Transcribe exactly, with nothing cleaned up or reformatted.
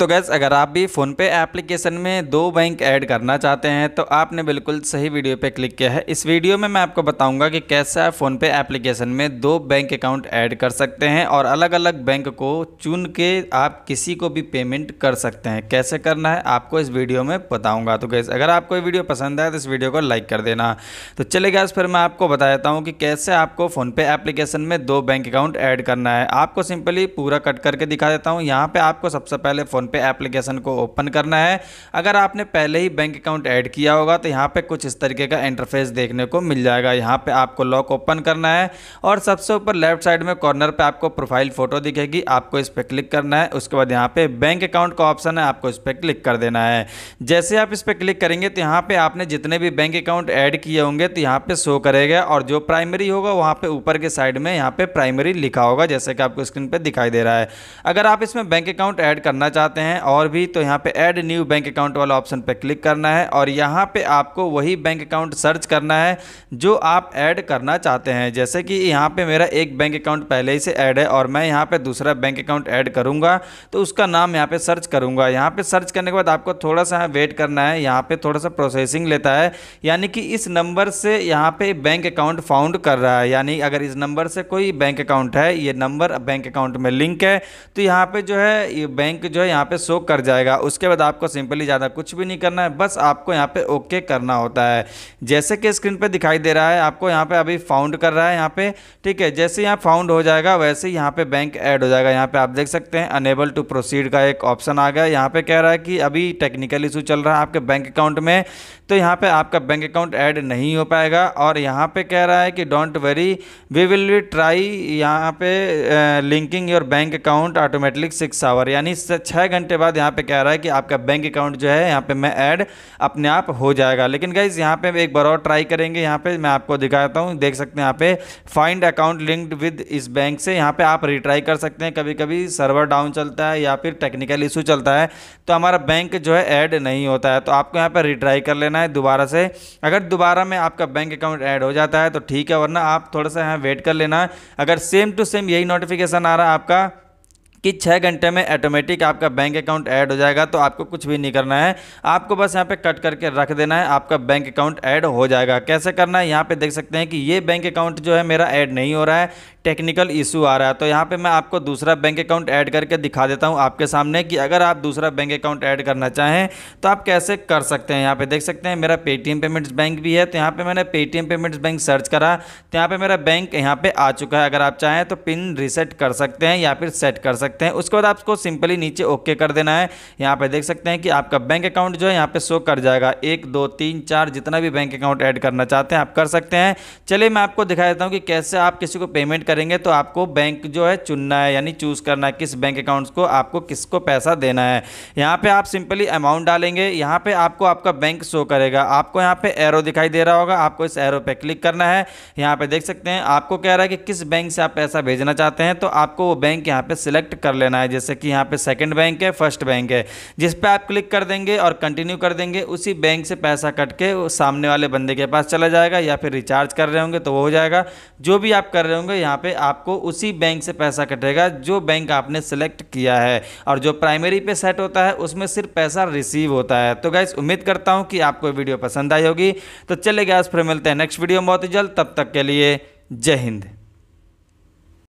तो गैस अगर आप भी फ़ोनपे एप्लीकेशन में दो बैंक ऐड करना चाहते हैं तो आपने बिल्कुल सही वीडियो पे क्लिक किया है। इस वीडियो में मैं आपको बताऊंगा कि कैसे आप फ़ोनपे एप्लीकेशन में दो बैंक अकाउंट ऐड कर सकते हैं और अलग अलग बैंक को चुन के आप किसी को भी पेमेंट कर सकते हैं। कैसे करना है आपको इस वीडियो में बताऊँगा। तो गैस अगर आपको ये वीडियो पसंद आए तो इस वीडियो को लाइक कर देना। तो चलिए गैस फिर मैं आपको बता देता हूँ कि कैसे आपको फ़ोनपे एप्लीकेशन में दो बैंक अकाउंट ऐड करना है। आपको सिंपली पूरा कट करके दिखा देता हूँ। यहाँ पर आपको सबसे पहले फ़ोनपे एप्लीकेशन को ओपन करना है। अगर आपने पहले ही बैंक अकाउंट ऐड किया होगा तो यहाँ पे कुछ इस तरीके का इंटरफेस देखने को मिल जाएगा। यहाँ पे आपको लॉक ओपन करना है और सबसे ऊपर लेफ्ट साइड में कॉर्नर पे आपको प्रोफाइल फ़ोटो दिखेगी, आपको इस पर क्लिक करना है। उसके बाद यहाँ पे बैंक अकाउंट का ऑप्शन है, आपको इस पर क्लिक कर देना है। जैसे आप इस पर क्लिक करेंगे तो यहाँ पर आपने जितने भी बैंक अकाउंट ऐड किए होंगे तो यहाँ पर शो करेगा और जो प्राइमरी होगा वहाँ पर ऊपर के साइड में यहाँ पर प्राइमरी लिखा होगा, जैसे कि आपको स्क्रीन पर दिखाई दे रहा है। अगर आप इसमें बैंक अकाउंट ऐड करना चाहते हैं और भी तो यहाँ पे ऐड न्यू बैंक अकाउंट वाला ऑप्शन पे क्लिक करना है और यहाँ पे आपको वही बैंक अकाउंट सर्च करना है जो आप ऐड करना चाहते हैं। जैसे कि यहाँ पे मेरा एक बैंक अकाउंट पहले ही से ऐड है और मैं यहाँ पे दूसरा बैंक अकाउंट ऐड करूँगा तो उसका नाम यहाँ पे सर्च करूँगा। यहाँ पे सर्च करने के बाद आपको थोड़ा सा वेट करना है, यहाँ पर थोड़ा सा प्रोसेसिंग लेता है, यानी कि इस नंबर से यहाँ पर बैंक अकाउंट फाउंड कर रहा है। यानी अगर इस नंबर से कोई बैंक अकाउंट है, ये नंबर बैंक अकाउंट में लिंक है, तो यहाँ पर जो है ये बैंक जो है यहाँ पे शो कर जाएगा। उसके बाद आपको सिंपली ज़्यादा कुछ भी नहीं करना है, बस आपको यहाँ पे ओके करना होता है। जैसे कि स्क्रीन पे दिखाई दे रहा है आपको यहाँ पे अभी फाउंड कर रहा है यहाँ पे, ठीक है। जैसे यहाँ फाउंड हो जाएगा वैसे ही यहाँ पे बैंक ऐड हो जाएगा। यहाँ पे आप देख सकते हैं अनेबल टू प्रोसीड का एक ऑप्शन आ गया। यहाँ पे कह रहा है कि अभी टेक्निकल इशू चल रहा है आपके बैंक अकाउंट में, तो यहाँ पे आपका बैंक अकाउंट ऐड नहीं हो पाएगा। और यहाँ पे कह रहा है कि don't worry we will be try यहाँ पे linking your bank account automatic six hour, यानी छः घंटे बाद यहाँ पे कह रहा है कि आपका बैंक अकाउंट जो है यहाँ पे मैं ऐड अपने आप हो जाएगा। लेकिन गाइज यहाँ पे एक बार और ट्राई करेंगे। यहाँ पे मैं आपको दिखाता हूँ, देख सकते हैं यहाँ पे फाइंड अकाउंट लिंक्ड विद इस बैंक से, यहाँ पे आप रिट्राई कर सकते हैं। कभी कभी सर्वर डाउन चलता है या फिर टेक्निकल इशू चलता है तो हमारा बैंक जो है ऐड नहीं होता है, तो आपको यहाँ पर रिट्राई कर लेना है दोबारा से। अगर दोबारा में आपका बैंक अकाउंट ऐड हो जाता है तो ठीक है, वरना आप थोड़ा सा यहाँ वेट कर लेना है। अगर सेम टू सेम यही नोटिफिकेशन आ रहा है आपका कि छः घंटे में ऑटोमेटिक आपका बैंक अकाउंट ऐड हो जाएगा, तो आपको कुछ भी नहीं करना है, आपको बस यहाँ पे कट करके रख देना है, आपका बैंक अकाउंट ऐड हो जाएगा। कैसे करना है यहाँ पे देख सकते हैं कि ये बैंक अकाउंट जो है मेरा ऐड नहीं हो रहा है, टेक्निकल इशू आ रहा है। तो यहाँ पे मैं आपको दूसरा बैंक अकाउंट ऐड करके दिखा देता हूँ आपके सामने कि अगर आप दूसरा बैंक अकाउंट ऐड करना चाहें तो आप कैसे कर सकते हैं। यहाँ पर देख सकते हैं मेरा पेटीएम पेमेंट्स बैंक भी है, तो यहाँ पर मैंने पेटीएम पेमेंट्स बैंक सर्च करा तो यहाँ पर मेरा बैंक यहाँ पर आ चुका है। अगर आप चाहें तो पिन रीसेट कर सकते हैं या फिर सेट कर सकते हैं हैं उसके बाद आपको सिंपली नीचे ओके कर देना है। यहाँ पे देख सकते हैं कि आपका बैंक अकाउंट जो है यहाँ पे शो कर जाएगा। एक दो तीन चार जितना भी बैंक अकाउंट ऐड करना चाहते हैं आप कर सकते हैं। चलिए मैं आपको दिखा देता हूँ कि कैसे आप किसी को पेमेंट करेंगे तो आपको बैंक जो है चुनना है, यानी चूज करना है किस बैंक अकाउंट को आपको किसको पैसा देना है। यहाँ पे आप सिंपली अमाउंट डालेंगे, यहाँ पे आपको आपका बैंक शो करेगा। आपको यहाँ पे एरो दिखाई दे रहा होगा, आपको इस एरो पे क्लिक करना है। यहाँ पे देख सकते हैं आपको कह रहा है कि किस बैंक से आप पैसा भेजना चाहते हैं, तो आपको वो बैंक यहाँ पे सिलेक्ट कर लेना है। जैसे कि यहाँ पे सेकंड बैंक है, फर्स्ट बैंक है, जिस पे आप क्लिक कर देंगे और कंटिन्यू कर देंगे उसी बैंक से पैसा कट के वो सामने वाले बंदे के पास चला जाएगा, या फिर रिचार्ज कर रहे होंगे तो वो हो जाएगा। जो भी आप कर रहे होंगे यहाँ पे आपको उसी बैंक से पैसा कटेगा जो बैंक आपने सेलेक्ट किया है, और जो प्राइमरी पे सेट होता है उसमें सिर्फ पैसा रिसीव होता है। तो गाइस उम्मीद करता हूँ कि आपको वीडियो पसंद आई होगी। तो चले गाइस फिर मिलते हैं नेक्स्ट वीडियो में बहुत ही जल्द, तब तक के लिए जय हिंद।